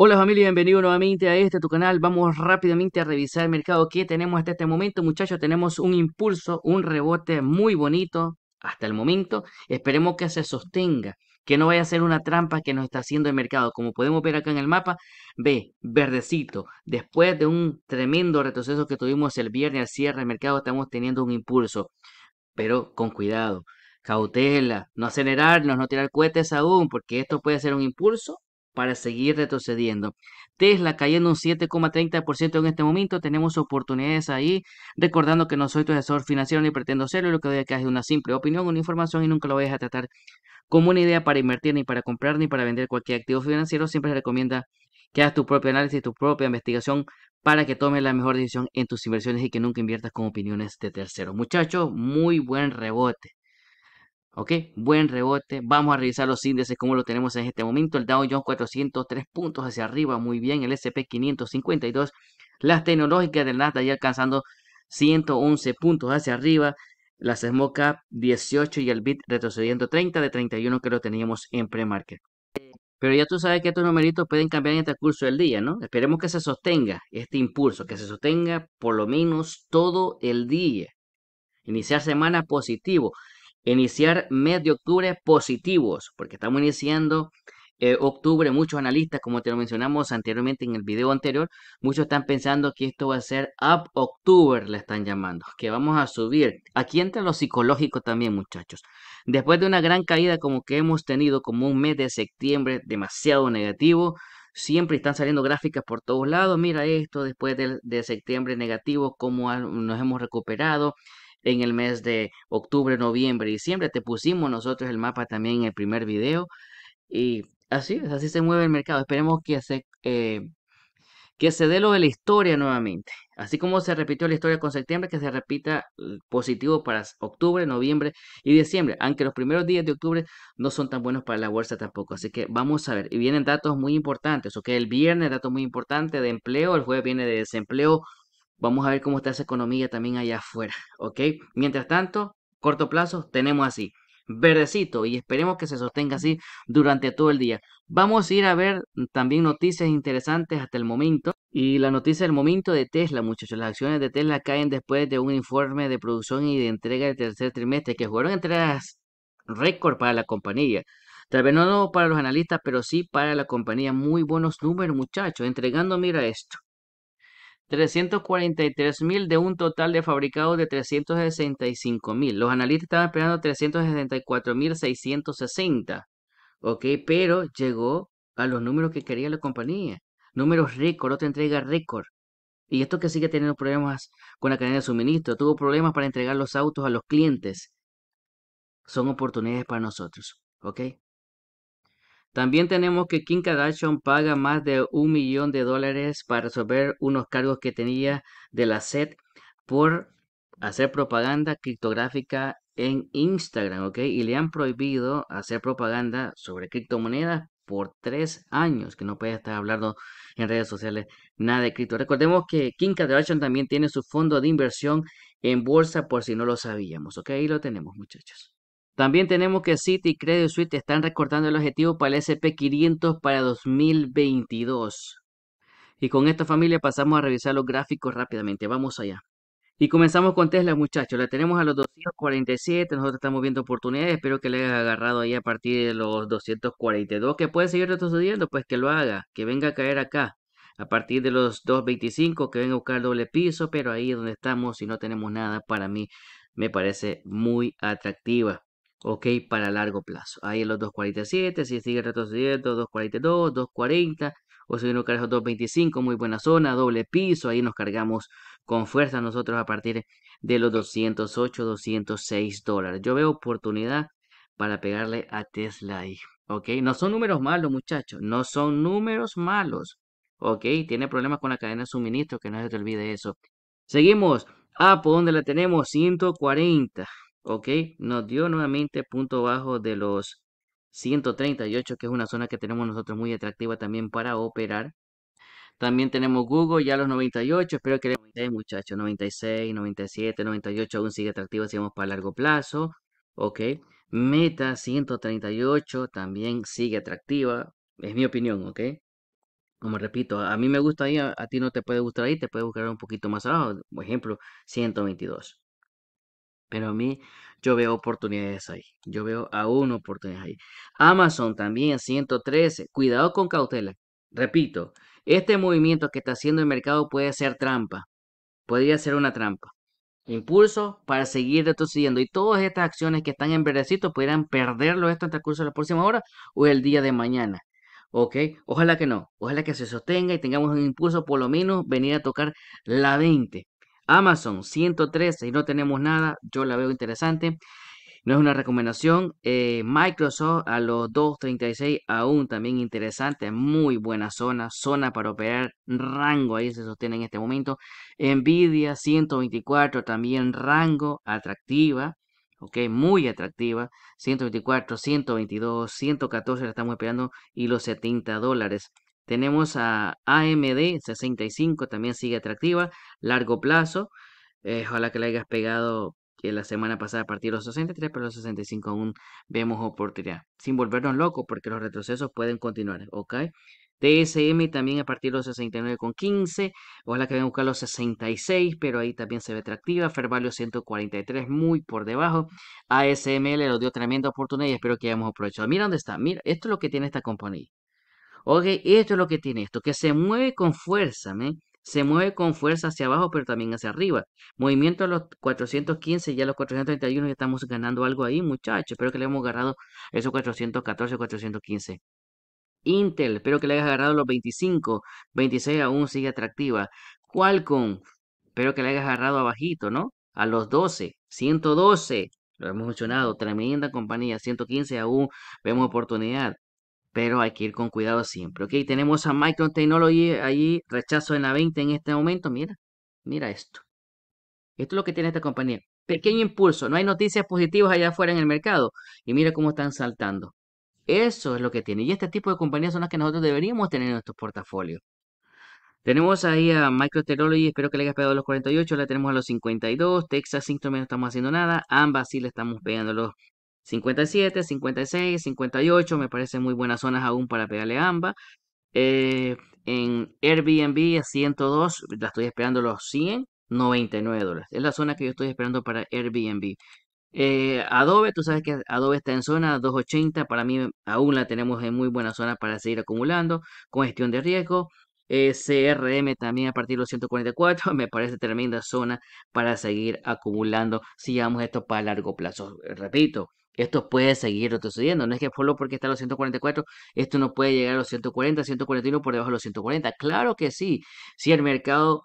Hola familia, bienvenido nuevamente a tu canal. Vamos rápidamente a revisar el mercado que tenemos hasta este momento. Muchachos, tenemos un impulso, un rebote muy bonito hasta el momento. Esperemos que se sostenga, que no vaya a ser una trampa que nos está haciendo el mercado. Como podemos ver acá en el mapa, ve, verdecito. Después de un tremendo retroceso que tuvimos el viernes al cierre del mercado, estamos teniendo un impulso. Pero con cuidado, cautela, no acelerarnos, no tirar cohetes aún, porque esto puede ser un impulso para seguir retrocediendo. Tesla cayendo un 7,30% en este momento. Tenemos oportunidades ahí. Recordando que no soy tu asesor financiero ni pretendo serlo. Lo que doy acá es una simple opinión, una información, y nunca lo vayas a tratar como una idea para invertir, ni para comprar, ni para vender cualquier activo financiero. Siempre se recomienda que hagas tu propio análisis, tu propia investigación, para que tomes la mejor decisión en tus inversiones y que nunca inviertas con opiniones de terceros. Muchachos, muy buen rebote. Ok, buen rebote. Vamos a revisar los índices como lo tenemos en este momento. El Dow Jones 403 puntos hacia arriba, muy bien. El S&P 552. Las tecnológicas del NASDAQ ya alcanzando 111 puntos hacia arriba. Las SMOCAP 18 y el BIT retrocediendo 30 de 31 que lo teníamos en pre-market. Pero ya tú sabes que estos numeritos pueden cambiar en el transcurso del día, ¿no? Esperemos que se sostenga este impulso, que se sostenga por lo menos todo el día. Iniciar semana positivo. Iniciar mes de octubre positivos, porque estamos iniciando octubre. Muchos analistas, como te lo mencionamos anteriormente en el video anterior, muchos están pensando que esto va a ser up October, le están llamando, que vamos a subir. Aquí entra lo psicológico también, muchachos. Después de una gran caída como que hemos tenido, como un mes de septiembre demasiado negativo, siempre están saliendo gráficas por todos lados. Mira esto, después de septiembre negativo, cómo nos hemos recuperado. En el mes de octubre, noviembre, diciembre, te pusimos nosotros el mapa también en el primer video. Y así se mueve el mercado. Esperemos que se dé lo de la historia nuevamente. Así como se repitió la historia con septiembre, que se repita positivo para octubre, noviembre y diciembre. Aunque los primeros días de octubre no son tan buenos para la bolsa tampoco. Así que vamos a ver. Y vienen datos muy importantes. Ok, el viernes dato muy importante de empleo. El jueves viene de desempleo. Vamos a ver cómo está esa economía también allá afuera, ¿ok? Mientras tanto, corto plazo, tenemos así, verdecito, y esperemos que se sostenga así durante todo el día. Vamos a ir a ver también noticias interesantes hasta el momento. Y la noticia del momento de Tesla, muchachos. Las acciones de Tesla caen después de un informe de producción y de entrega del tercer trimestre, que fueron entregas récord para la compañía. Tal vez no para los analistas, pero sí para la compañía. Muy buenos números, muchachos. Entregando, mira esto. 343.000 de un total de fabricados de 365.000. Los analistas estaban esperando 364.660. Ok, pero llegó a los números que quería la compañía. Números récord, otra entrega récord. Y esto que sigue teniendo problemas con la cadena de suministro. Tuvo problemas para entregar los autos a los clientes. Son oportunidades para nosotros. Ok. También tenemos que Kim Kardashian paga más de $1 millón para resolver unos cargos que tenía de la SEC por hacer propaganda criptográfica en Instagram, ¿ok? Y le han prohibido hacer propaganda sobre criptomonedas por 3 años, que no puede estar hablando en redes sociales nada de cripto. Recordemos que Kim Kardashian también tiene su fondo de inversión en bolsa, por si no lo sabíamos, ¿ok? Ahí lo tenemos, muchachos. También tenemos que Citi y Credit Suisse están recortando el objetivo para el S&P 500 para 2022. Y con esta familia pasamos a revisar los gráficos rápidamente. Vamos allá. Y comenzamos con Tesla, muchachos. La tenemos a los 247. Nosotros estamos viendo oportunidades. Espero que le hayas agarrado ahí a partir de los 242. Que puede seguir retrocediendo, pues que lo haga. Que venga a caer acá. A partir de los 225, que venga a buscar doble piso. Pero ahí es donde estamos y no tenemos nada. Para mí me parece muy atractiva. Ok, para largo plazo. Ahí en los 2.47, si sigue retrocediendo, 2.42, 2.40, o si uno carga los 2.25, muy buena zona, doble piso, ahí nos cargamos con fuerza nosotros a partir de los 208, $206. Yo veo oportunidad para pegarle a Tesla ahí, ok. No son números malos, muchachos, no son números malos, ok. Tiene problemas con la cadena de suministro, que no se te olvide eso. Seguimos, ¿por dónde la tenemos? 140. Ok, nos dio nuevamente punto bajo de los 138, que es una zona que tenemos nosotros muy atractiva también para operar. También tenemos Google ya a los 98, espero que le guste, muchachos, 96, 97, 98 aún sigue atractiva si vamos para largo plazo. Ok, Meta 138 también sigue atractiva, es mi opinión, ok. Como repito, a mí me gusta ahí, a ti no te puede gustar ahí, te puede buscar un poquito más abajo, por ejemplo, 122. Pero a mí, yo veo oportunidades ahí. Yo veo aún oportunidades ahí. Amazon también, 113. Cuidado con cautela. Repito, este movimiento que está haciendo el mercado puede ser trampa. Podría ser una trampa. Impulso para seguir retrocediendo. Y todas estas acciones que están en verdecito pudieran perderlo esto en el curso de la próxima hora o el día de mañana. Ok, ojalá que no. Ojalá que se sostenga y tengamos un impulso por lo menos venir a tocar la 20. Amazon 113 y no tenemos nada. Yo la veo interesante. No es una recomendación. Microsoft a los 2.36 aún también interesante. Muy buena zona. Zona para operar. Rango ahí se sostiene en este momento. Nvidia 124 también rango. Atractiva. Ok, muy atractiva. 124, 122, 114 la estamos esperando y los $70. Tenemos a AMD 65, también sigue atractiva, largo plazo. Ojalá que la hayas pegado que la semana pasada a partir de los 63, pero los 65 aún vemos oportunidad. Sin volvernos locos porque los retrocesos pueden continuar, ¿ok? TSM también a partir de los 69,15. Ojalá que vayan a buscar los 66, pero ahí también se ve atractiva. Fairvalue 143, muy por debajo. ASML nos dio tremenda oportunidad y espero que hayamos aprovechado. Mira dónde está, mira, esto es lo que tiene esta compañía. Ok, esto es lo que tiene esto, que se mueve con fuerza, ¿me? Se mueve con fuerza hacia abajo, pero también hacia arriba. Movimiento a los 415, ya a los 431 ya estamos ganando algo ahí, muchachos. Espero que le hayamos agarrado esos 414, 415. Intel, espero que le hayas agarrado los 25, 26 aún sigue atractiva. Qualcomm, espero que le hayas agarrado abajito, ¿no? A los 12, 112, lo hemos mencionado, tremenda compañía, 115 aún vemos oportunidad. Pero hay que ir con cuidado siempre, ¿ok? Tenemos a Micron Technology ahí, rechazo en la 20 en este momento. Mira, mira esto. Esto es lo que tiene esta compañía. Pequeño impulso, no hay noticias positivas allá afuera en el mercado. Y mira cómo están saltando. Eso es lo que tiene. Y este tipo de compañías son las que nosotros deberíamos tener en nuestros portafolios. Tenemos ahí a Micron Technology, espero que le hayas pegado a los 48, la tenemos a los 52. Texas Instruments no estamos haciendo nada. Ambas sí le estamos pegando a los 57, 56, 58, me parecen muy buenas zonas aún para pegarle a ambas. En Airbnb a 102, la estoy esperando los 100, $99. Es la zona que yo estoy esperando para Airbnb. Adobe, tú sabes que Adobe está en zona 280, para mí aún la tenemos en muy buena zona para seguir acumulando, con gestión de riesgo. CRM también a partir de los 144, me parece tremenda zona para seguir acumulando si llevamos esto para largo plazo. Repito, esto puede seguir retrocediendo, no es que solo porque está a los 144, esto no puede llegar a los 140, 141 por debajo de los 140. Claro que sí, si el mercado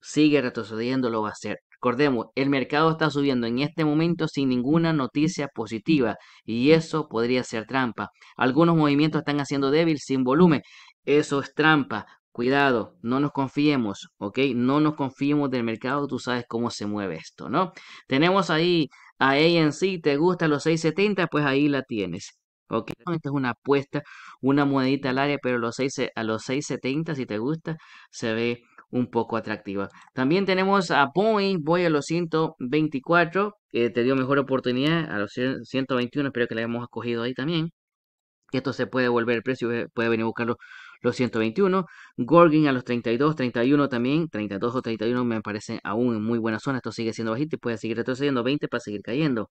sigue retrocediendo lo va a hacer. Recordemos, el mercado está subiendo en este momento sin ninguna noticia positiva y eso podría ser trampa. Algunos movimientos están haciendo débil sin volumen, eso es trampa. Cuidado, no nos confiemos, ¿ok? No nos confiemos del mercado, tú sabes cómo se mueve esto, ¿no? Tenemos ahí a ANC, ¿te gusta los 6.70? Pues ahí la tienes, ¿ok? Esta es una apuesta, una monedita al área, pero a los 6.70, si te gusta, se ve un poco atractiva. También tenemos a Boeing, voy a los 124, te dio mejor oportunidad, a los 121, espero que la hayamos cogido ahí también. Esto se puede devolver el precio, puede venir a buscarlo los 121. Gorgon a los 32, 31 también, 32 o 31 me parecen aún en muy buena zona. Esto sigue siendo bajito y puede seguir retrocediendo 20 para seguir cayendo.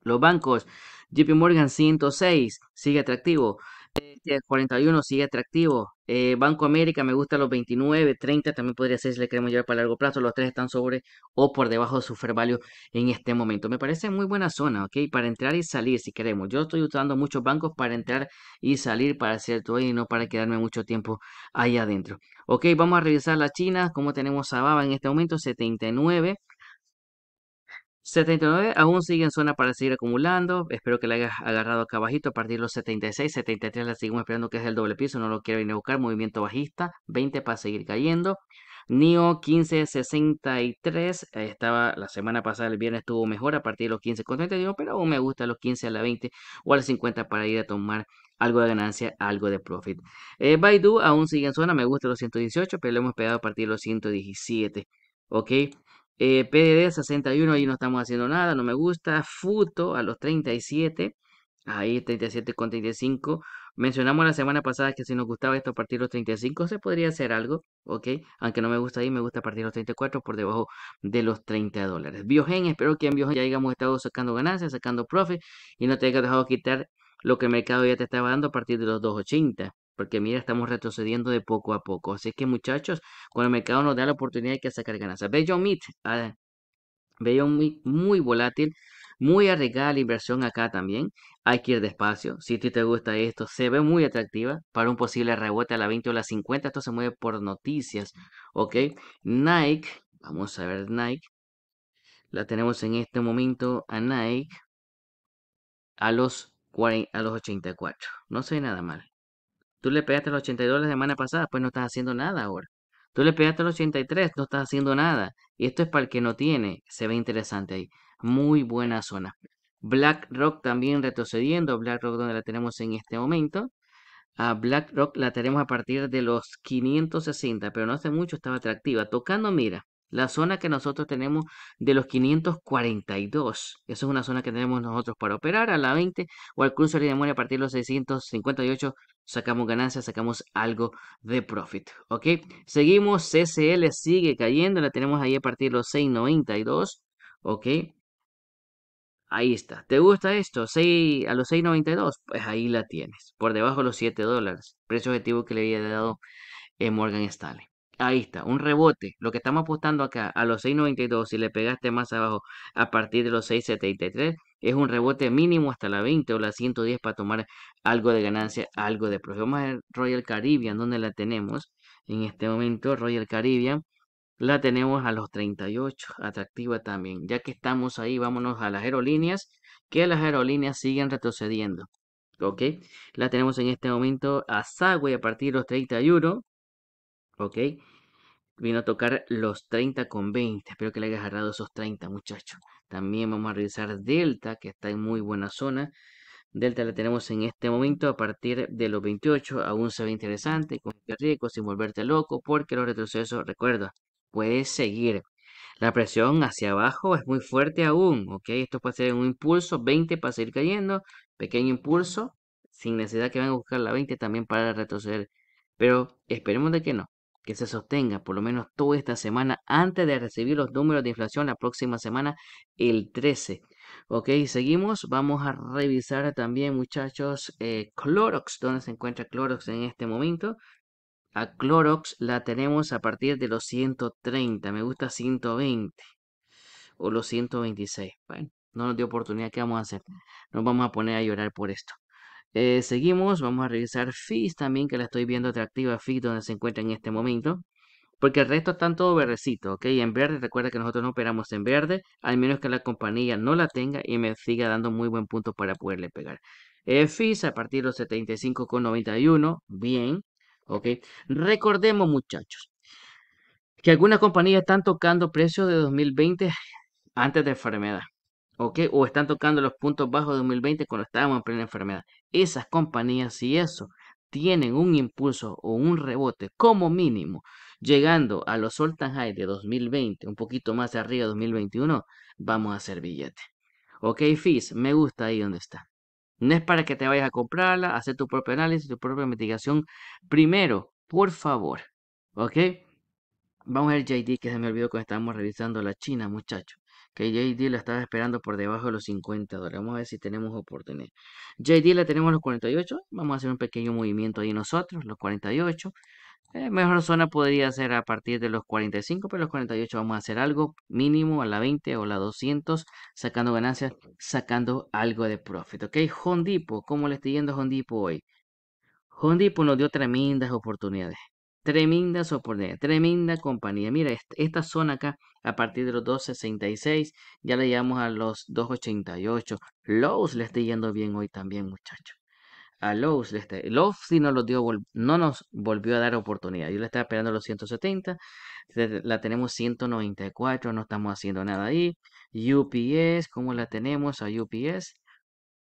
Los bancos, JP Morgan 106, sigue atractivo. 41 sigue atractivo. Banco América me gusta los 29, 30 también podría ser si le queremos llevar para largo plazo. Los tres están sobre o por debajo de su fair value en este momento. Me parece muy buena zona, ¿ok? Para entrar y salir si queremos. Yo estoy usando muchos bancos para entrar y salir para hacer todo y no para quedarme mucho tiempo ahí adentro. Ok, vamos a revisar la China. Como tenemos a Baba en este momento, 79. 79 aún sigue en zona para seguir acumulando. Espero que la hayas agarrado acá abajito a partir de los 76, 73 la seguimos esperando que es el doble piso. No lo quiero venir a buscar. Movimiento bajista, 20 para seguir cayendo. NIO 15.63 estaba la semana pasada, el viernes estuvo mejor a partir de los 15.31, pero aún me gusta los 15 a la 20 o a la 50 para ir a tomar algo de ganancia, algo de profit. Baidu aún sigue en zona, me gusta los 118, pero lo hemos pegado a partir de los 117. Ok. PDD 61, ahí no estamos haciendo nada, no me gusta. Futo a los 37, ahí 37 con 35, Mencionamos la semana pasada que si nos gustaba esto a partir de los 35 se podría hacer algo, ¿ok? Aunque no me gusta ahí, me gusta a partir de los 34 por debajo de los $30. Biogen, espero que en Biogen ya hayamos estado sacando ganancias, sacando profit y no te hayas dejado quitar lo que el mercado ya te estaba dando a partir de los 2.80. Porque mira, estamos retrocediendo de poco a poco. Así que muchachos, cuando el mercado nos da la oportunidad hay que sacar ganancias. Veo muy volátil, muy arriesgada la inversión acá también. Hay que ir despacio. Si a ti te gusta esto, se ve muy atractiva para un posible rebote a la 20 o la 50. Esto se mueve por noticias, ¿ok? Nike, vamos a ver Nike. La tenemos en este momento a Nike a los 84. No se ve nada mal. Tú le pegaste los $80 la semana pasada, pues no estás haciendo nada ahora. Tú le pegaste los 83, no estás haciendo nada. Y esto es para el que no tiene. Se ve interesante ahí. Muy buena zona. BlackRock también retrocediendo. BlackRock donde la tenemos en este momento. A BlackRock la tenemos a partir de los 560. Pero no hace mucho estaba atractiva. Tocando, mira, la zona que nosotros tenemos de los 542. Esa es una zona que tenemos nosotros para operar a la 20. O al cruce de la memoria a partir de los 658. Sacamos ganancias, sacamos algo de profit, ¿ok? Seguimos, CCL sigue cayendo, la tenemos ahí a partir de los 6.92, ¿ok? Ahí está, ¿te gusta esto? A los 6.92, pues ahí la tienes, por debajo de los $7, precio objetivo que le había dado Morgan Stanley. Ahí está, un rebote, lo que estamos apostando acá, a los 6.92, si le pegaste más abajo a partir de los 6.73, es un rebote mínimo hasta la 20 o la 110 para tomar algo de ganancia, algo de profit. Vamos a ver Royal Caribbean, donde la tenemos en este momento. Royal Caribbean la tenemos a los 38, atractiva también. Ya que estamos ahí, vámonos a las aerolíneas, que las aerolíneas siguen retrocediendo. Ok, la tenemos en este momento a Sagüey a partir de los 31. Ok, vino a tocar los 30,20. Espero que le hayas agarrado esos 30, muchachos. También vamos a revisar Delta, que está en muy buena zona. Delta la tenemos en este momento a partir de los 28. Aún se ve interesante, con riesgo, sin volverte loco, porque los retrocesos, recuerda, puedes seguir. La presión hacia abajo es muy fuerte aún, ¿ok? Esto puede ser un impulso, 20 para seguir cayendo, pequeño impulso, sin necesidad que vayan a buscar la 20 también para retroceder. Pero esperemos de que no, que se sostenga por lo menos toda esta semana antes de recibir los números de inflación la próxima semana, el 13. Ok, seguimos. Vamos a revisar también, muchachos, Clorox. ¿Dónde se encuentra Clorox en este momento? A Clorox la tenemos a partir de los 130. Me gusta 120 o los 126. Bueno, no nos dio oportunidad. ¿Qué vamos a hacer? Nos vamos a poner a llorar por esto. Seguimos, vamos a revisar FIS también, que la estoy viendo atractiva, FIS donde se encuentra en este momento, porque el resto están todo verdecito, ¿ok? En verde, recuerda que nosotros no operamos en verde, al menos que la compañía no la tenga y me siga dando muy buen punto para poderle pegar. FIS a partir de los 75,91, bien, ¿ok? Recordemos, muchachos, que algunas compañías están tocando precios de 2020 antes de enfermedad. ¿Ok? O están tocando los puntos bajos de 2020 cuando estábamos en plena enfermedad. Esas compañías, si eso, tienen un impulso o un rebote como mínimo, llegando a los all-time high de 2020, un poquito más arriba de 2021, vamos a hacer billete. ¿Ok? FIS, me gusta ahí donde está. No es para que te vayas a comprarla, hacer tu propio análisis, tu propia investigación. Primero, por favor. ¿Ok? Vamos a ver JD, que se me olvidó cuando estábamos revisando la China, muchachos. Que JD la estaba esperando por debajo de los $50. Vamos a ver si tenemos oportunidad. JD la tenemos a los 48. Vamos a hacer un pequeño movimiento ahí nosotros, los 48. Mejor zona podría ser a partir de los 45, pero los 48 vamos a hacer algo mínimo a la 20 o la 200, sacando ganancias, sacando algo de profit. ¿Ok? Home Depot, ¿cómo le estoy yendo a Home Depot hoy? Home Depot nos dio tremendas oportunidades. Tremendas oportunidades, tremenda compañía. Mira, esta zona acá, a partir de los 2.66, ya le llegamos a los 2.88. Lowe's le está yendo bien hoy también, muchachos. A Lowe's, Lowe's sí no nos volvió a dar oportunidad. Yo le estaba esperando los 170, la tenemos 194, no estamos haciendo nada ahí. UPS, ¿cómo la tenemos a UPS?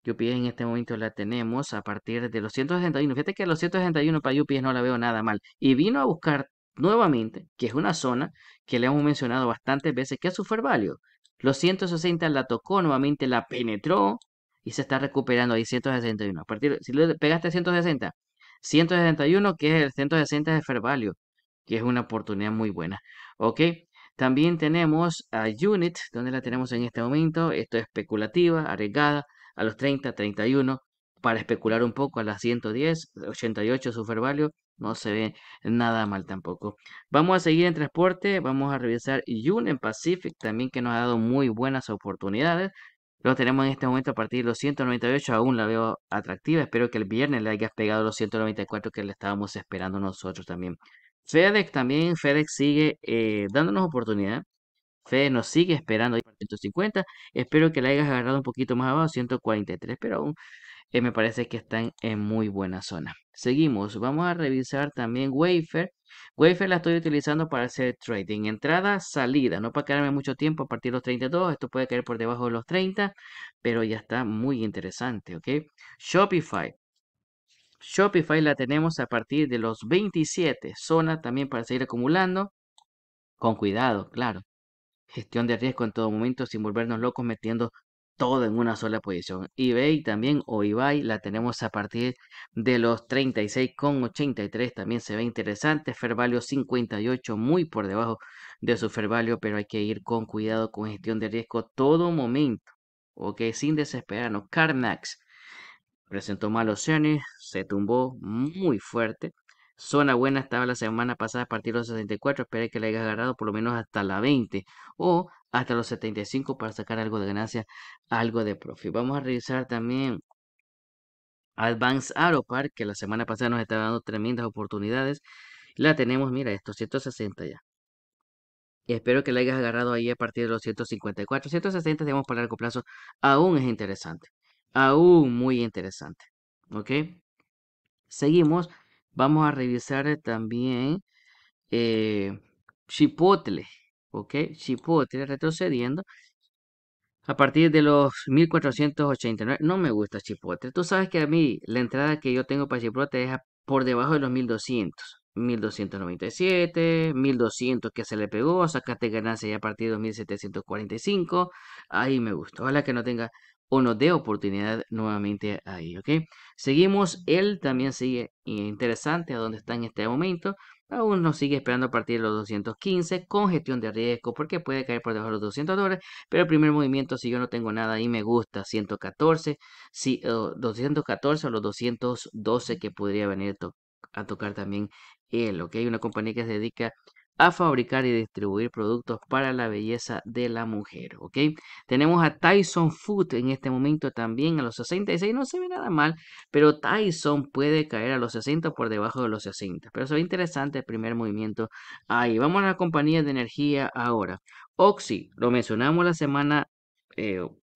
UPS en este momento la tenemos a partir de los 161. Fíjate que los 161 para UPS no la veo nada mal. Y vino a buscar nuevamente, que es una zona que le hemos mencionado bastantes veces, que es su fair value. Los 160 la tocó nuevamente, la penetró. y se está recuperando ahí 161. A partir, si le pegaste 160, 161, que es el 160 de fair value, que es una oportunidad muy buena. Ok, también tenemos a Unit, donde la tenemos en este momento. Esto es especulativa, arriesgada, a los 30, 31, para especular un poco a las 110, 88 su fair value. No se ve nada mal tampoco. Vamos a seguir en transporte. Vamos a revisar Union Pacific también, que nos ha dado muy buenas oportunidades. Lo tenemos en este momento a partir de los 198. Aún la veo atractiva. Espero que el viernes le hayas pegado los 194 que le estábamos esperando nosotros también. FedEx también. FedEx sigue dándonos oportunidad. FedEx nos sigue esperando ahí para 150. Espero que le hayas agarrado un poquito más abajo, 143. Pero aún me parece que están en muy buena zona. Seguimos, vamos a revisar también Wayfair. Wayfair la estoy utilizando para hacer trading. Entrada, salida, no para quedarme mucho tiempo a partir de los 32. Esto puede caer por debajo de los 30, pero ya está muy interesante, ¿ok? Shopify. Shopify la tenemos a partir de los 27. Zona también para seguir acumulando. Con cuidado, claro. Gestión de riesgo en todo momento sin volvernos locos metiendo todo en una sola posición. eBay también, o eBay, la tenemos a partir de los 36,83. También se ve interesante. Fair value 58, muy por debajo de su fair value, pero hay que ir con cuidado, con gestión de riesgo todo momento. Ok, sin desesperarnos. CarMax presentó malos earnings, se tumbó muy fuerte. Zona buena estaba la semana pasada a partir de los 64. Espera que le hayas agarrado por lo menos hasta la 20 o hasta los 75 para sacar algo de ganancia, algo de profit. Vamos a revisar también Advance Aeropark, que la semana pasada nos estaba dando tremendas oportunidades. La tenemos, mira esto, 160 ya. Y espero que le hayas agarrado ahí a partir de los 154. 160, digamos, para largo plazo. Aún es interesante. Aún muy interesante. ¿Ok? Seguimos. Vamos a revisar también Chipotle, ¿ok? Chipotle retrocediendo a partir de los 1489. No me gusta Chipotle. Tú sabes que a mí la entrada que yo tengo para Chipotle es por debajo de los 1200. 1297, 1200 que se le pegó. Sacaste ganancia ya a partir de 2745. Ahí me gusta. Ojalá que no tenga o nos dé oportunidad nuevamente ahí, ¿ok? Seguimos, él también sigue interesante a donde está en este momento. Aún nos sigue esperando a partir de los 215 con gestión de riesgo, porque puede caer por debajo de los $200, pero el primer movimiento, si yo no tengo nada ahí, me gusta 114, si, 214 o los 212 que podría venir a tocar también él, ¿ok? Una compañía que se dedica a fabricar y distribuir productos para la belleza de la mujer, ¿ok? Tenemos a Tyson Food en este momento también a los 66, no se ve nada mal, pero Tyson puede caer a los 60 por debajo de los 60, pero se ve interesante el primer movimiento ahí. Vamos a la compañía de energía ahora. Oxy, lo mencionamos la semana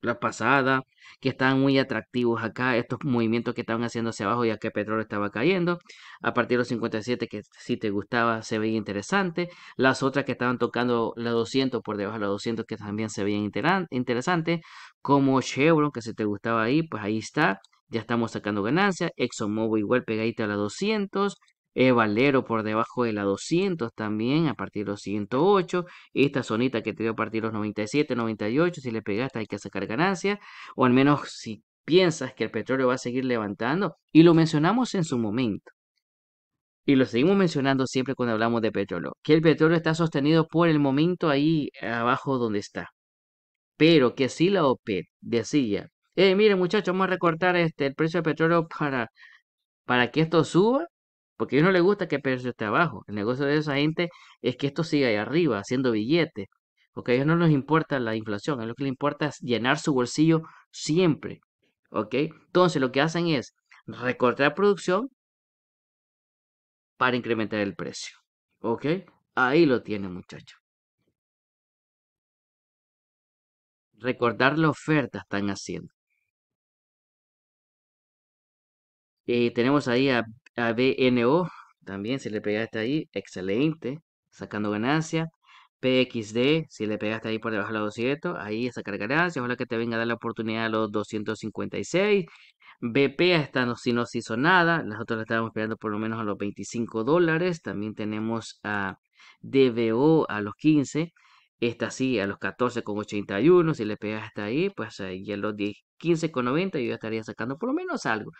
la pasada, que estaban muy atractivos acá, estos movimientos que estaban haciendo hacia abajo, ya que el petróleo estaba cayendo, a partir de los 57, que si te gustaba, se veía interesante. Las otras que estaban tocando la 200, por debajo de la 200, que también se veían interesante, como Chevron, que si te gustaba ahí, pues ahí está, ya estamos sacando ganancias. ExxonMobil igual pegadita a la 200, Valero por debajo de la 200 también, a partir de los 108. Esta zonita que te dio a partir de los 97, 98, si le pegaste hay que sacar ganancias. O al menos si piensas que el petróleo va a seguir levantando. Y lo mencionamos en su momento. Y lo seguimos mencionando siempre cuando hablamos de petróleo. Que el petróleo está sostenido por el momento ahí abajo donde está. Pero que si la OPEP decía, miren muchachos, vamos a recortar el precio del petróleo para que esto suba. Porque a ellos no les gusta que el precio esté abajo. El negocio de esa gente es que esto siga ahí arriba, haciendo billetes. Porque a ellos no les importa la inflación. A ellos lo que les importa es llenar su bolsillo siempre. ¿Ok? Entonces lo que hacen es recortar producción para incrementar el precio. ¿Ok? Ahí lo tienen, muchachos. Recortar la oferta están haciendo. Y tenemos ahí a BNO, también si le pegaste ahí, excelente, sacando ganancia. PXD, si le pegaste ahí por debajo de los 200, ahí sacar ganancias, ojalá que te venga a dar la oportunidad a los 256. BP hasta no, si no se hizo nada, nosotros la estábamos esperando por lo menos a los $25, también tenemos a DBO a los 15, esta sí a los 14,81, si le pegaste ahí, pues ahí a los 10. 15,90 yo ya estaría sacando por lo menos algo.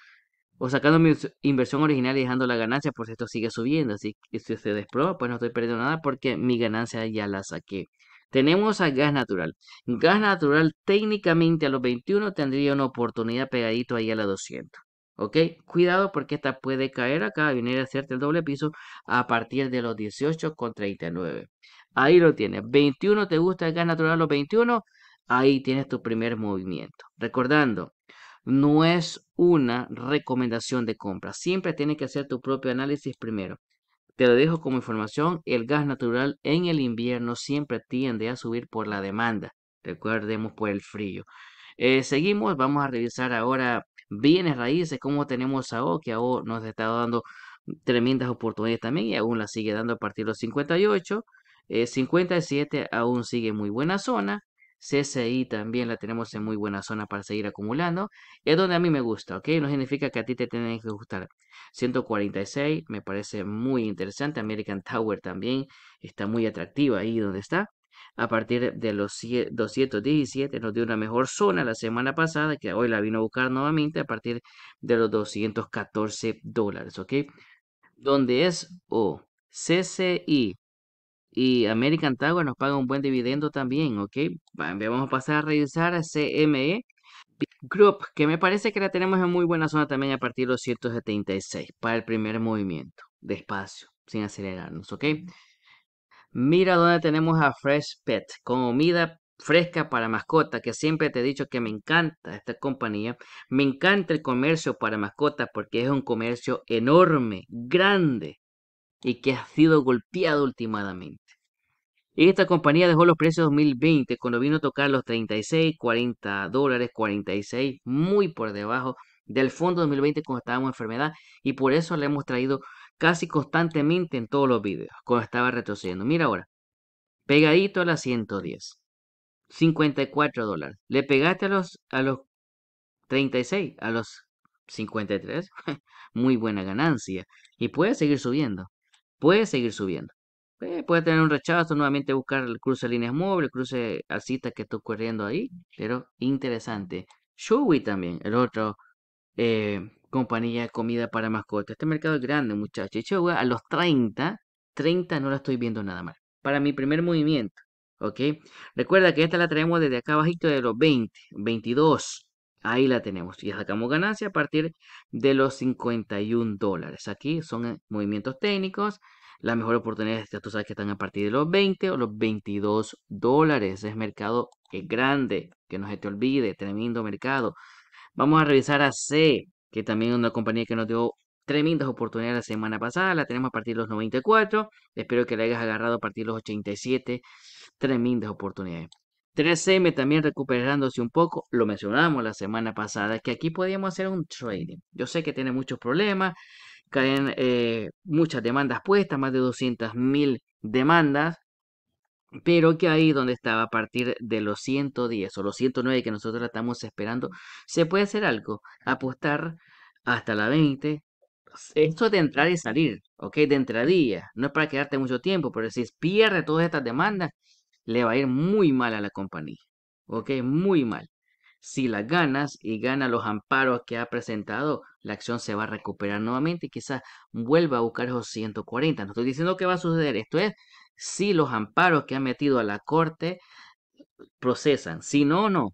O sacando mi inversión original y dejando la ganancia por si esto sigue subiendo. Así que si se desploma, pues no estoy perdiendo nada porque mi ganancia ya la saqué. Tenemos a gas natural. Gas natural técnicamente a los 21 tendría una oportunidad pegadito ahí a la 200. ¿Ok? Cuidado porque esta puede caer acá, venir a hacerte el doble piso a partir de los 18,39. Ahí lo tienes. 21, ¿te gusta el gas natural a los 21? Ahí tienes tu primer movimiento. Recordando, no es una recomendación de compra. Siempre tienes que hacer tu propio análisis primero. Te lo dejo como información. El gas natural en el invierno siempre tiende a subir por la demanda. Recordemos por el frío. Seguimos. Vamos a revisar ahora bienes raíces. Como tenemos a O, que a O nos está dando tremendas oportunidades también. Y aún la sigue dando a partir de los 58. 57 aún sigue en muy buena zona. CCI también la tenemos en muy buena zona para seguir acumulando. Es donde a mí me gusta, ¿ok? No significa que a ti te tengan que gustar. 146 me parece muy interesante. American Tower también está muy atractiva ahí donde está. A partir de los 217 nos dio una mejor zona la semana pasada, que hoy la vino a buscar nuevamente a partir de los $214, ¿ok? Donde es CCI. Y American Tower nos paga un buen dividendo también, ¿ok? Vamos a pasar a revisar CME Group, que me parece que la tenemos en muy buena zona también a partir de los 176 para el primer movimiento, despacio, sin acelerarnos, ¿ok? Mira dónde tenemos a Fresh Pet, comida fresca para mascota, que siempre te he dicho que me encanta esta compañía, me encanta el comercio para mascotas porque es un comercio enorme, grande y que ha sido golpeado últimamente. Esta compañía dejó los precios 2020 cuando vino a tocar los $36, $40, 46, muy por debajo del fondo 2020 cuando estábamos en enfermedad, y por eso la hemos traído casi constantemente en todos los videos, cuando estaba retrocediendo. Mira ahora, pegadito a las 110, $54. Le pegaste a los 36, a los 53, muy buena ganancia, y puede seguir subiendo, puede seguir subiendo. Puede tener un rechazo, nuevamente buscar el cruce de líneas móviles, cruce alcista que está ocurriendo ahí, pero interesante. Shubi también, el otro compañía de comida para mascotas. Este mercado es grande, muchachos. Shubi a los 30 no la estoy viendo nada mal. Para mi primer movimiento, ¿ok? Recuerda que esta la traemos desde acá abajito de los 20, 22. Ahí la tenemos. Y sacamos ganancia a partir de los $51. Aquí son movimientos técnicos. Las mejores oportunidades, ya tú sabes que están a partir de los 20 o los $22. Es mercado grande, que no se te olvide, tremendo mercado. Vamos a revisar a C, que también es una compañía que nos dio tremendas oportunidades la semana pasada. La tenemos a partir de los 94. Espero que la hayas agarrado a partir de los 87. Tremendas oportunidades. 3M también recuperándose un poco. Lo mencionamos la semana pasada, que aquí podíamos hacer un trading. Yo sé que tiene muchos problemas. Caen muchas demandas puestas, más de 200,000 demandas, pero que ahí donde estaba a partir de los 110 o los 109 que nosotros la estamos esperando, se puede hacer algo, apostar hasta la 20. Esto es de entrar y salir, ok, de entradilla, no es para quedarte mucho tiempo, pero si pierde todas estas demandas, le va a ir muy mal a la compañía, ok, muy mal. Si las ganas y gana los amparos que ha presentado, la acción se va a recuperar nuevamente y quizás vuelva a buscar esos 140. No estoy diciendo que va a suceder. Esto es si los amparos que han metido a la corte procesan. Si no, no.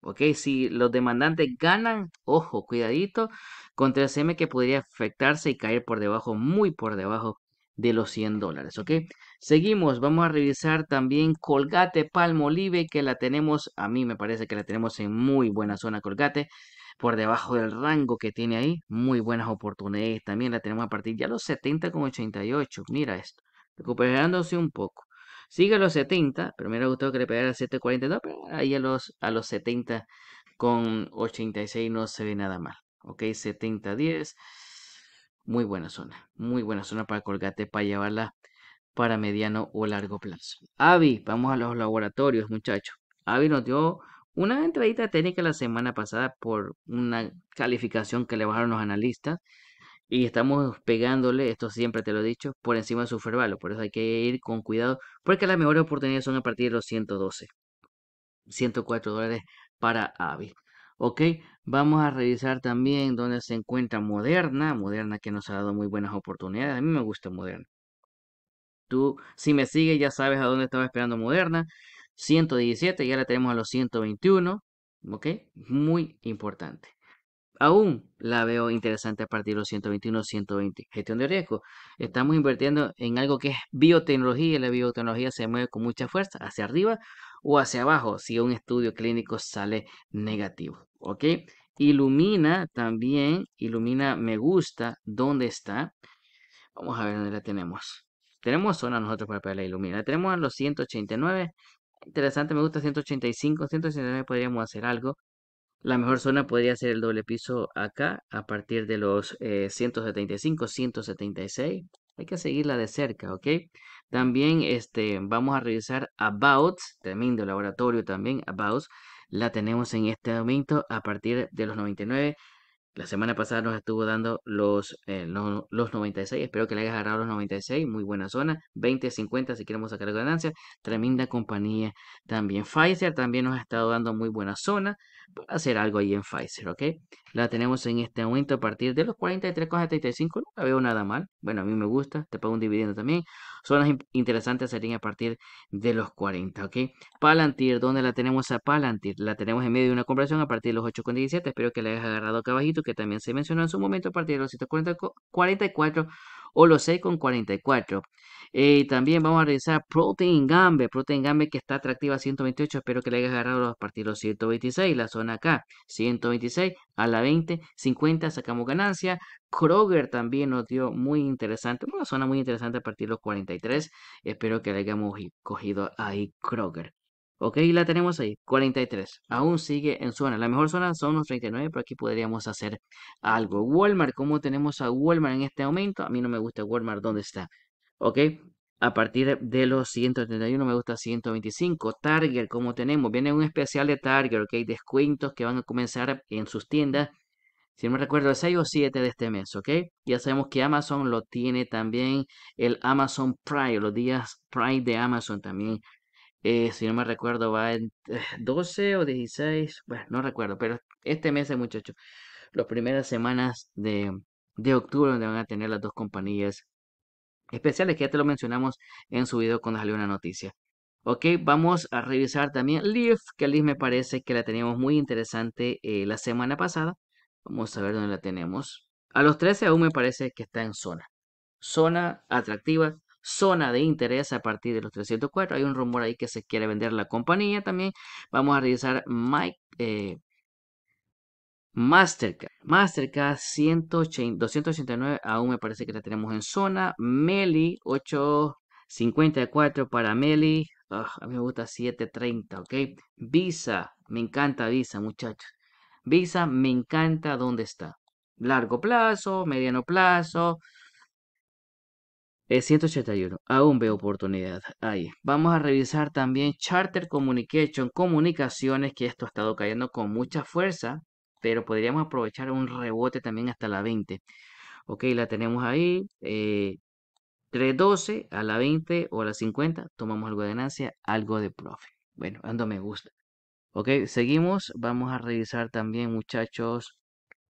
¿Ok? Si los demandantes ganan, ojo, cuidadito con 3M, que podría afectarse y caer por debajo, muy por debajo de los $100, ¿ok? Seguimos, vamos a revisar también Colgate Palmolive, que la tenemos, a mí me parece que la tenemos en muy buena zona. Colgate, por debajo del rango que tiene ahí, muy buenas oportunidades, también la tenemos a partir ya los 70,88, mira esto, recuperándose un poco, sigue a los 70, pero me hubiera gustado que le pegara a 7,42, pero ahí a los 70,86 no se ve nada mal, ok, 70,10, muy buena zona para Colgate, para llevarla para mediano o largo plazo. Avi, vamos a los laboratorios, muchachos. Avi nos dio una entradita técnica la semana pasada por una calificación que le bajaron los analistas y estamos pegándole, esto siempre te lo he dicho, por encima de su fair value, por eso hay que ir con cuidado porque las mejores oportunidades son a partir de los 112, $104 para Avi. Ok, vamos a revisar también dónde se encuentra Moderna. Moderna que nos ha dado muy buenas oportunidades. A mí me gusta Moderna. Tú, si me sigues, ya sabes a dónde estaba esperando Moderna. 117, ya la tenemos a los 121. Ok, muy importante. Aún la veo interesante a partir de los 121, 120. Gestión de riesgo. Estamos invirtiendo en algo que es biotecnología. La biotecnología se mueve con mucha fuerza hacia arriba o hacia abajo si un estudio clínico sale negativo. ¿Ok? Illumina también. Illumina me gusta. ¿Dónde está? Vamos a ver dónde la tenemos. Tenemos zona nosotros para la Illumina. La tenemos a los 189. Interesante, me gusta 185. 189 podríamos hacer algo. La mejor zona podría ser el doble piso acá, a partir de los 175, 176. Hay que seguirla de cerca, ¿ok? También vamos a revisar About, tremendo laboratorio también, About. La tenemos en este momento a partir de los 99. La semana pasada nos estuvo dando los 96. Espero que le hayas agarrado los 96. Muy buena zona. 20, 50 si queremos sacar ganancias. Tremenda compañía también. Pfizer también nos ha estado dando muy buena zona. Para hacer algo ahí en Pfizer, ¿ok? La tenemos en este momento a partir de los 43,75. No la veo nada mal. Bueno, a mí me gusta. Te pago un dividendo también. Zonas interesantes serían a partir de los 40, ¿ok? Palantir, ¿dónde la tenemos a Palantir? La tenemos en medio de una conversión a partir de los 8,17. Espero que le hayas agarrado acá abajito, que también se mencionó en su momento a partir de los 744 o los 6,44. También vamos a revisar Protein Gambe que está atractiva a 128. Espero que le hayas agarrado a partir de los 126. La zona acá, 126 a la 20, 50 sacamos ganancia. Kroger también nos dio muy interesante, una zona muy interesante a partir de los 43. Espero que le hayamos cogido ahí Kroger. Ok, la tenemos ahí, 43. Aún sigue en zona. La mejor zona son los 39, pero aquí podríamos hacer algo. Walmart, ¿cómo tenemos a Walmart en este momento? A mí no me gusta Walmart, ¿dónde está? Ok, a partir de los 131 me gusta 125. Target, ¿cómo tenemos? Viene un especial de Target, ok, descuentos que van a comenzar en sus tiendas. Si no me recuerdo, el 6 o 7 de este mes, ¿ok? Ya sabemos que Amazon lo tiene también, el Amazon Prime, los días Prime de Amazon también. Si no me recuerdo, va en 12 o 16, bueno, no recuerdo, pero este mes, muchachos, las primeras semanas de octubre, donde van a tener las dos compañías especiales, que ya te lo mencionamos en su video cuando salió una noticia. Ok, vamos a revisar también Leaf, que Leaf me parece que la teníamos muy interesante la semana pasada. Vamos a ver dónde la tenemos. A los 13 aún me parece que está en zona. Zona atractiva. Zona de interés a partir de los 304. Hay un rumor ahí que se quiere vender la compañía también. Vamos a revisar Mastercard. Mastercard 289 aún me parece que la tenemos en zona. Meli 854 para Meli. A mí me gusta 730, ¿ok? Visa. Me encanta Visa, muchachos. Visa me encanta dónde está. Largo plazo, mediano plazo. 181, aún veo oportunidad ahí. Vamos a revisar también Charter Communication, comunicaciones, que esto ha estado cayendo con mucha fuerza, pero podríamos aprovechar un rebote también hasta la 20. Ok, la tenemos ahí, 312 a la 20 o a la 50, tomamos algo de ganancia, algo de profit. Bueno, ando me gusta. Ok, seguimos, vamos a revisar también, muchachos,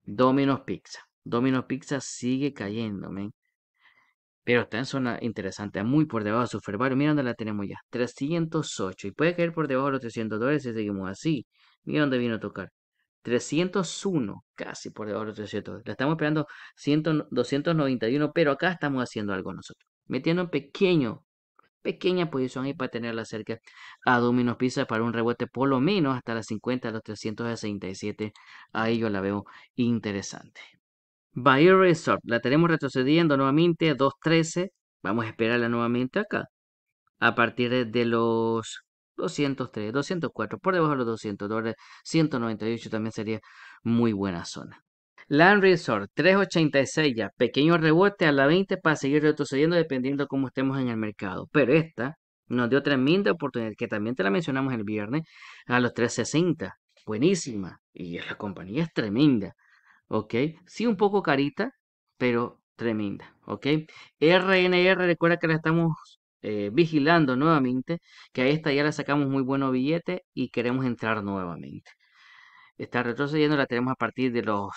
Domino's Pizza. Domino's Pizza sigue cayendo, men. Pero está en zona interesante, muy por debajo de su fair value. Mira dónde la tenemos ya, 308. Y puede caer por debajo de los $300 si seguimos así. Mira dónde vino a tocar. 301, casi por debajo de los 300. La estamos esperando 291, pero acá estamos haciendo algo nosotros. Metiendo un pequeña posición ahí para tenerla cerca a Domino's Pizza para un rebote por lo menos hasta las 50, los 367. Ahí yo la veo interesante. Bayer Resort, la tenemos retrocediendo nuevamente a 2.13. Vamos a esperarla nuevamente acá. A partir de los 203, 204, por debajo de los $200. 198 también sería muy buena zona. Land Resort, 3.86 ya. Pequeño rebote a la 20 para seguir retrocediendo dependiendo cómo estemos en el mercado. Pero esta nos dio tremenda oportunidad, que también te la mencionamos el viernes, a los 3.60. Buenísima. Y la compañía es tremenda. Ok, sí, un poco carita, pero tremenda. Ok, RNR, recuerda que la estamos vigilando nuevamente. Que a esta ya la sacamos muy buenos billetes y queremos entrar nuevamente. está retrocediendo, la tenemos a partir de los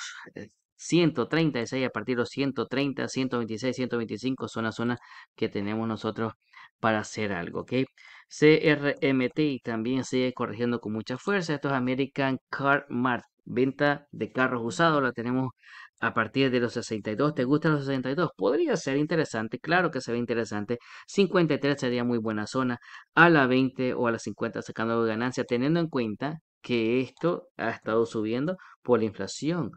136, a partir de los 130, 126, 125 son las zonas que tenemos nosotros para hacer algo, ¿ok? CRMT también sigue corrigiendo con mucha fuerza. Esto es American Car Mart, venta de carros usados, la tenemos a partir de los 62. ¿Te gustan los 62? Podría ser interesante, claro que se ve interesante. 53 sería muy buena zona, a la 20 o a la 50 sacando ganancia, teniendo en cuenta que esto ha estado subiendo por la inflación.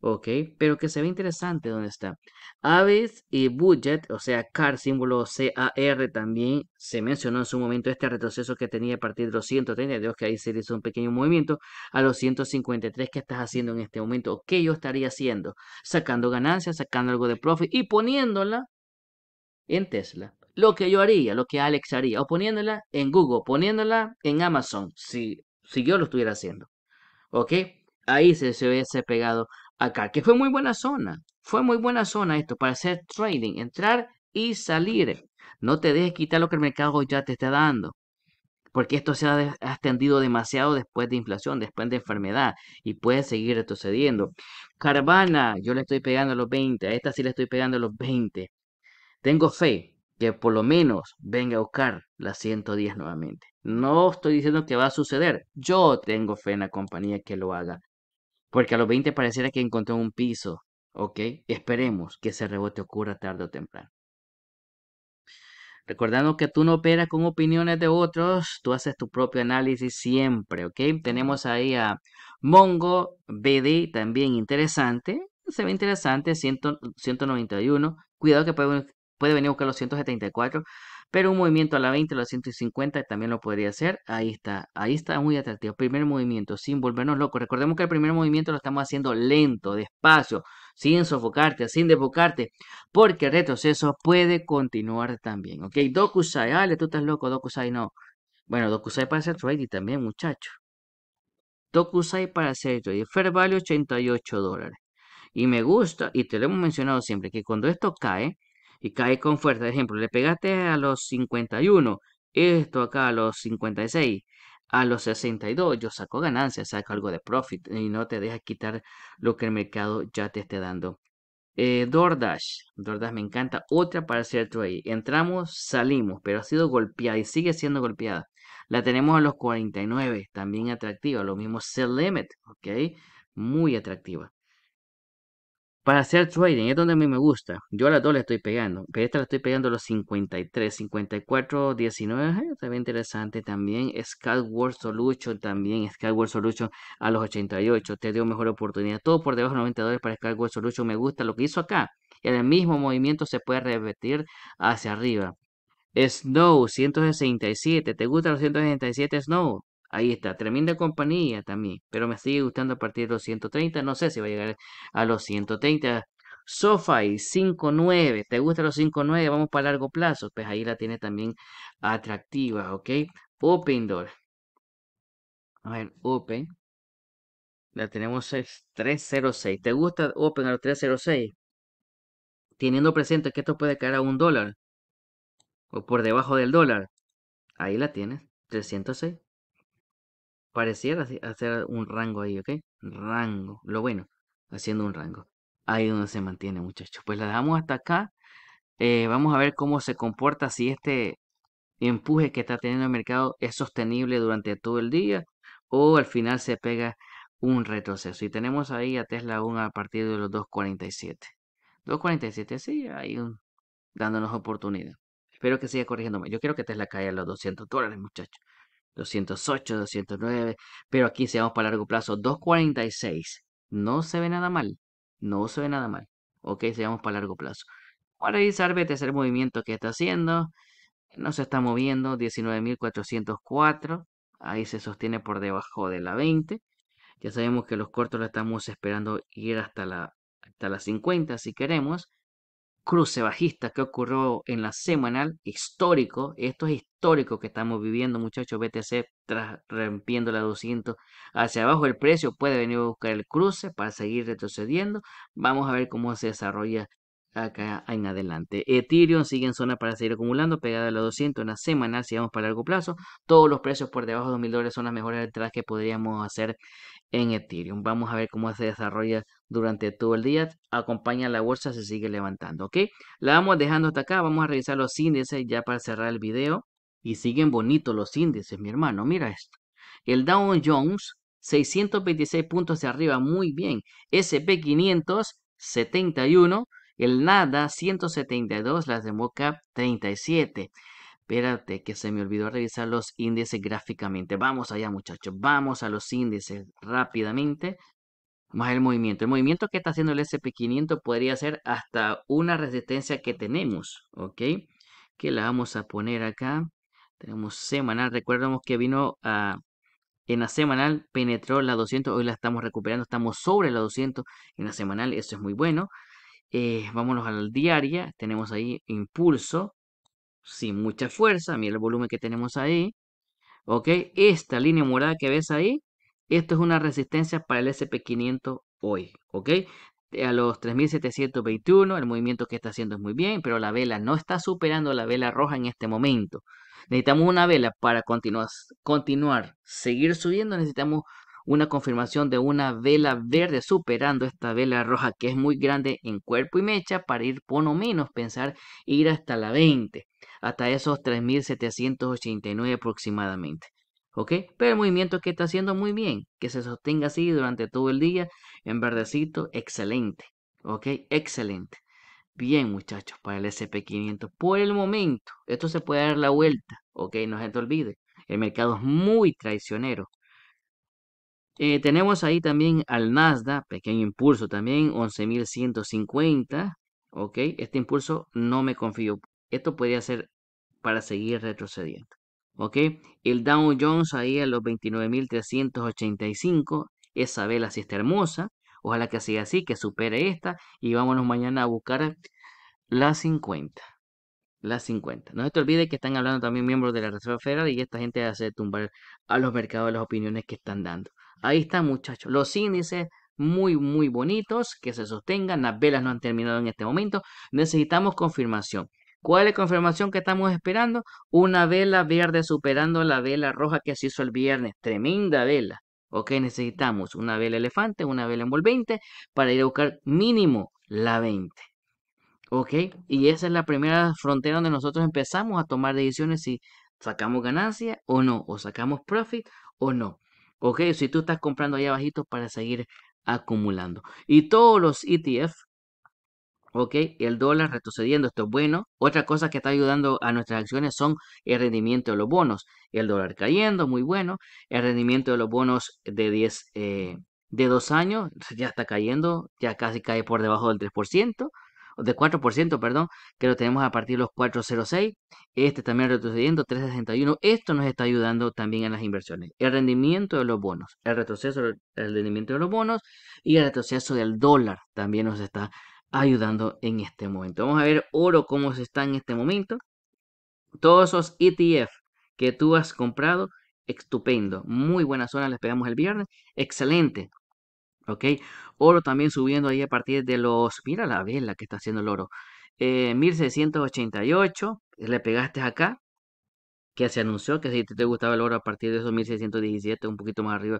Ok, pero que se ve interesante dónde está. Aves y Budget, o sea, CAR, símbolo CAR, también se mencionó en su momento este retroceso que tenía a partir de los 132, que ahí se hizo un pequeño movimiento, a los 153. ¿Qué estás haciendo en este momento? ¿Qué yo estaría haciendo? Sacando ganancias, sacando algo de profit y poniéndola en Tesla. Lo que yo haría, lo que Alex haría, o poniéndola en Google, poniéndola en Amazon, si yo lo estuviera haciendo. Ok, ahí se hubiese pegado acá, que fue muy buena zona. Fue muy buena zona esto para hacer trading, entrar y salir. No te dejes quitar lo que el mercado ya te está dando, porque esto se ha extendido demasiado después de inflación, después de enfermedad, y puede seguir retrocediendo. Carvana, yo le estoy pegando a los 20. A esta sí le estoy pegando a los 20. Tengo fe que por lo menos venga a buscar las 110 nuevamente. No estoy diciendo que va a suceder. Yo tengo fe en la compañía que lo haga, porque a los 20 pareciera que encontró un piso, ¿ok? Esperemos que ese rebote ocurra tarde o temprano. Recordando que tú no operas con opiniones de otros, tú haces tu propio análisis siempre, ¿ok? Tenemos ahí a Mongo BD, también interesante. Se ve interesante, 191. Cuidado que puede venir a buscar los 174. Pero un movimiento a la 20, a la 150 también lo podría hacer. ahí está muy atractivo. Primer movimiento, sin volvernos locos. Recordemos que el primer movimiento lo estamos haciendo lento, despacio, sin sofocarte, sin desbocarte, porque el retroceso puede continuar también. Ok, Dokusai, Ale, tú estás loco, Dokusai no. Bueno, Dokusai para hacer trading también, muchacho. Dokusai para hacer trading. Fair value $88. Y me gusta, y te lo hemos mencionado siempre, que cuando esto cae, y cae con fuerza, por ejemplo, le pegaste a los 51, esto acá a los 56, a los 62, yo saco ganancias, saco algo de profit y no te dejas quitar lo que el mercado ya te esté dando. DoorDash me encanta, otra para hacer trade. Entramos, salimos, pero ha sido golpeada y sigue siendo golpeada. La tenemos a los 49, también atractiva, lo mismo Sell Limit, ok, muy atractiva. Para hacer trading es donde a mí me gusta. Yo a las dos le estoy pegando. Pero esta la estoy pegando a los 53, 54, 19. Está bien interesante también. Skyward Solution también. Skyward Solution a los 88. Te dio mejor oportunidad. Todo por debajo de $90 para Skyward Solution. Me gusta lo que hizo acá. El mismo movimiento se puede repetir hacia arriba. Snow 167. ¿Te gustan los 167 Snow? Ahí está, tremenda compañía también, pero me sigue gustando a partir de los 130, no sé si va a llegar a los 130. SoFi 5.9, ¿te gusta los 5.9? Vamos para largo plazo, pues ahí la tiene también atractiva, ¿ok? Open Door, a ver, Open, la tenemos 306, ¿te gusta Open a los 306? Teniendo presente que esto puede caer a $1, o por debajo del $1, ahí la tienes, 306. Pareciera hacer un rango ahí, ¿ok? Rango, lo bueno, haciendo un rango. Ahí es donde se mantiene, muchachos. Pues la dejamos hasta acá. Vamos a ver cómo se comporta, si este empuje que está teniendo el mercado es sostenible durante todo el día o al final se pega un retroceso. Y tenemos ahí a Tesla aún a partir de los 2.47. 2.47, sí, ahí dándonos oportunidad. Espero que siga corrigiendo más. Yo quiero que Tesla caiga a los $200, muchachos. 208, 209, pero aquí se vamos para largo plazo, 246, no se ve nada mal, no se ve nada mal, ok, se vamos para largo plazo. Vamos a revisar el tercer movimiento que está haciendo, no se está moviendo, 19.404, ahí se sostiene por debajo de la 20, ya sabemos que los cortos lo estamos esperando ir hasta la 50 si queremos. Cruce bajista que ocurrió en la semanal, histórico, esto es histórico que estamos viviendo, muchachos. BTC rompiendo la 200 hacia abajo, el precio puede venir a buscar el cruce para seguir retrocediendo. Vamos a ver cómo se desarrolla acá en adelante. Ethereum sigue en zona para seguir acumulando, pegada a la 200 en la semanal, si vamos para largo plazo. Todos los precios por debajo de $2.000 son las mejores entradas que podríamos hacer en Ethereum. Vamos a ver cómo se desarrolla durante todo el día. Acompaña la bolsa, se sigue levantando, ¿ok? La vamos dejando hasta acá. Vamos a revisar los índices ya para cerrar el video. Y siguen bonitos los índices, mi hermano. Mira esto. El Dow Jones, 626 puntos de arriba. Muy bien. S&P 500, 71. El NASDAQ, 172. Las de SMOCAP, 37. Espérate que se me olvidó revisar los índices gráficamente. Vamos allá, muchachos. Vamos a los índices rápidamente. Más el movimiento. El movimiento que está haciendo el S&P 500 podría ser hasta una resistencia que tenemos. ¿Ok? Que la vamos a poner acá. Tenemos semanal. Recuerdamos que vino a... En la semanal penetró la 200. Hoy la estamos recuperando. Estamos sobre la 200 en la semanal. Eso es muy bueno. Vámonos a la diaria. Tenemos ahí impulso. Sin mucha fuerza. Mira el volumen que tenemos ahí. Ok. Esta línea morada que ves ahí. Esto es una resistencia para el S&P 500 hoy. Ok. A los 3.721. El movimiento que está haciendo es muy bien. Pero la vela no está superando la vela roja en este momento. Necesitamos una vela para continuar, seguir subiendo. Necesitamos una confirmación de una vela verde superando esta vela roja que es muy grande en cuerpo y mecha para ir por lo menos pensar ir hasta la 20, hasta esos 3.789 aproximadamente. ¿Ok? Pero el movimiento que está haciendo muy bien, que se sostenga así durante todo el día, en verdecito, excelente. ¿Ok? Excelente. Bien, muchachos, para el S&P 500 por el momento. Esto se puede dar la vuelta, ¿ok? No se te olvide. El mercado es muy traicionero. Tenemos ahí también al NASDAQ, pequeño impulso también, 11.150, ¿ok? Este impulso no me confío. Esto podría ser para seguir retrocediendo, ¿ok? El Dow Jones ahí a los 29.385, esa vela sí está hermosa. Ojalá que siga así, que supere esta. Y vámonos mañana a buscar las 50. Las 50. No se te olvide que están hablando también miembros de la Reserva Federal. Y esta gente hace tumbar a los mercados las opiniones que están dando. Ahí están, muchachos. Los índices muy, muy bonitos. Que se sostengan. Las velas no han terminado en este momento. Necesitamos confirmación. ¿Cuál es la confirmación que estamos esperando? Una vela verde superando la vela roja que se hizo el viernes. Tremenda vela. Ok, necesitamos una vela elefante, una vela envolvente para ir a buscar mínimo la 20. Ok, y esa es la primera frontera donde nosotros empezamos a tomar decisiones si sacamos ganancia o no, o sacamos profit o no. Ok, si tú estás comprando allá abajito para seguir acumulando. Y todos los ETF, ok, el dólar retrocediendo, esto es bueno. Otra cosa que está ayudando a nuestras acciones son el rendimiento de los bonos. El dólar cayendo, muy bueno. El rendimiento de los bonos de 2 años ya está cayendo. Ya casi cae por debajo del 3%. De 4%, perdón. Que lo tenemos a partir de los 4.06. Este también retrocediendo, 3.61. Esto nos está ayudando también en las inversiones. El rendimiento de los bonos. El retroceso del rendimiento de los bonos. Y el retroceso del dólar también nos está ayudando en este momento. Vamos a ver oro cómo se está en este momento. Todos esos ETF que tú has comprado, estupendo. Muy buena zona, les pegamos el viernes. Excelente. Ok. Oro también subiendo ahí a partir de los... Mira la vela que está haciendo el oro. 1688. Le pegaste acá. Que se anunció que si te gustaba el oro a partir de esos 1617, un poquito más arriba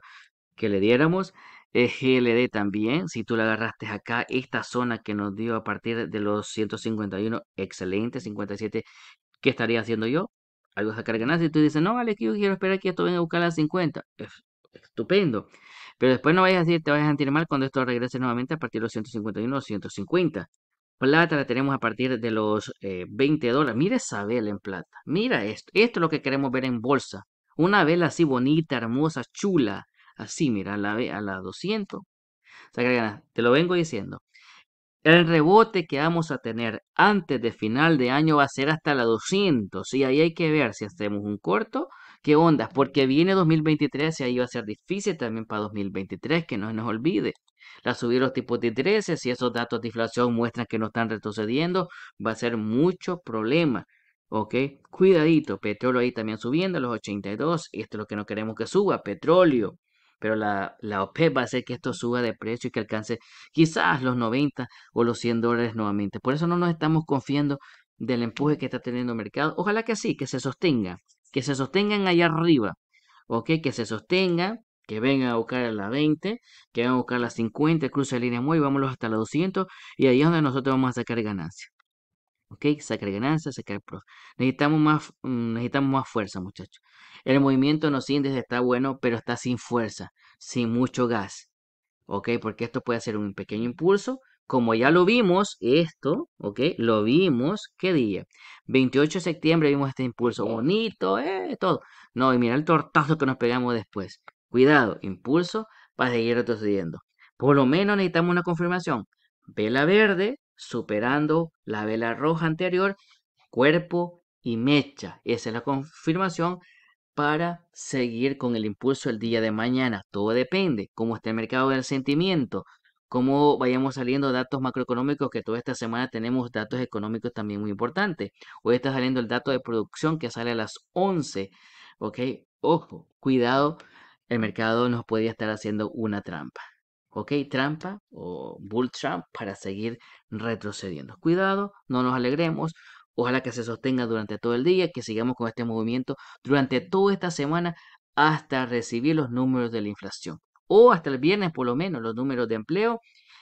que le diéramos. GLD también. Si tú la agarraste acá, esta zona que nos dio a partir de los 151. Excelente. 57. ¿Qué estaría haciendo yo? Algo sacar ganancias y tú dices, no, Alex, yo quiero esperar que esto venga a buscar las 50. Estupendo. Pero después no vayas a decir, te vayas a sentir mal cuando esto regrese nuevamente a partir de los 151 o 150. Plata la tenemos a partir de los $20. Mira esa vela en plata. Mira esto. Esto es lo que queremos ver en bolsa. Una vela así bonita, hermosa, chula. Así, mira, a la 200. Sacar ganancias. Te lo vengo diciendo. El rebote que vamos a tener antes de final de año va a ser hasta la 200. Y ahí hay que ver si hacemos un corto. ¿Qué onda? Porque viene 2023 y ahí va a ser difícil también para 2023. Que no nos olvide. La subida de los tipos de intereses. Si esos datos de inflación muestran que no están retrocediendo, va a ser mucho problema. ¿Ok? Cuidadito. Petróleo ahí también subiendo a los 82. Esto es lo que no queremos que suba. Petróleo. Pero la OPEP va a hacer que esto suba de precio y que alcance quizás los 90 o los $100 nuevamente. Por eso no nos estamos confiando del empuje que está teniendo el mercado. Ojalá que sí, que se sostenga. Que se sostengan allá arriba. ¿Ok? Que se sostenga. que vengan a buscar a la 20, que vengan a buscar a la 50, cruce de línea muy, vámonos hasta la 200, y ahí es donde nosotros vamos a sacar ganancias. ¿Ok? Sacar ganancias, sacar pros. Necesitamos más fuerza, muchachos. El movimiento en los índices está bueno, pero está sin fuerza, sin mucho gas. ¿Ok? Porque esto puede ser un pequeño impulso. Como ya lo vimos, esto, ¿ok? Lo vimos, ¿qué día? 28 de septiembre vimos este impulso. Bonito, todo. No, y mira el tortazo que nos pegamos después. Cuidado, impulso para seguir retrocediendo. Por lo menos necesitamos una confirmación. Vela verde superando la vela roja anterior, cuerpo y mecha. Esa es la confirmación para seguir con el impulso el día de mañana. Todo depende cómo esté el mercado del sentimiento, cómo vayamos saliendo datos macroeconómicos, que toda esta semana tenemos datos económicos también muy importantes. Hoy está saliendo el dato de producción que sale a las 11. Ok, ojo, cuidado, el mercado nos podría estar haciendo una trampa. Ok, trampa o bull trap para seguir retrocediendo. Cuidado, no nos alegremos. Ojalá que se sostenga durante todo el día, que sigamos con este movimiento durante toda esta semana hasta recibir los números de la inflación. O hasta el viernes por lo menos los números de empleo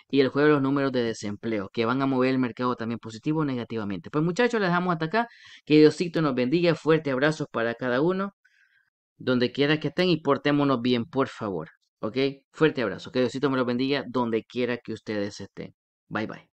y el jueves los números de desempleo, que van a mover el mercado también positivo o negativamente. Pues muchachos, les dejamos hasta acá. Que Diosito nos bendiga. Fuertes abrazos para cada uno, donde quiera que estén, y portémonos bien, por favor. ¿Ok? Fuerte abrazo. Que Diosito me los bendiga donde quiera que ustedes estén. Bye, bye.